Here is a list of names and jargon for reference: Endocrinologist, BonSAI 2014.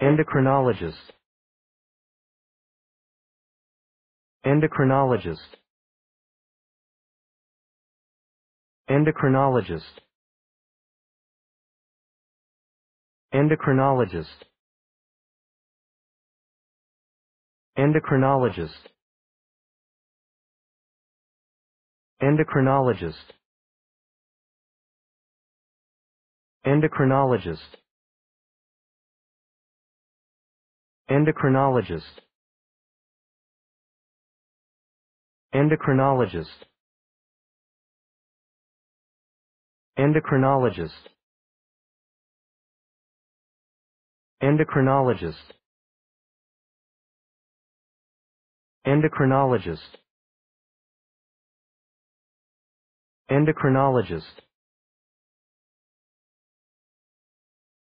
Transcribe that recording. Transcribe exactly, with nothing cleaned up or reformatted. Endocrinologist. Endocrinologist. Endocrinologist. Endocrinologist. Endocrinologist. Endocrinologist. Endocrinologist. Endocrinologist. Endocrinologist. Endocrinologist. Endocrinologist. Endocrinologist. Endocrinologist.